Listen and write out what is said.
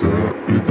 face up.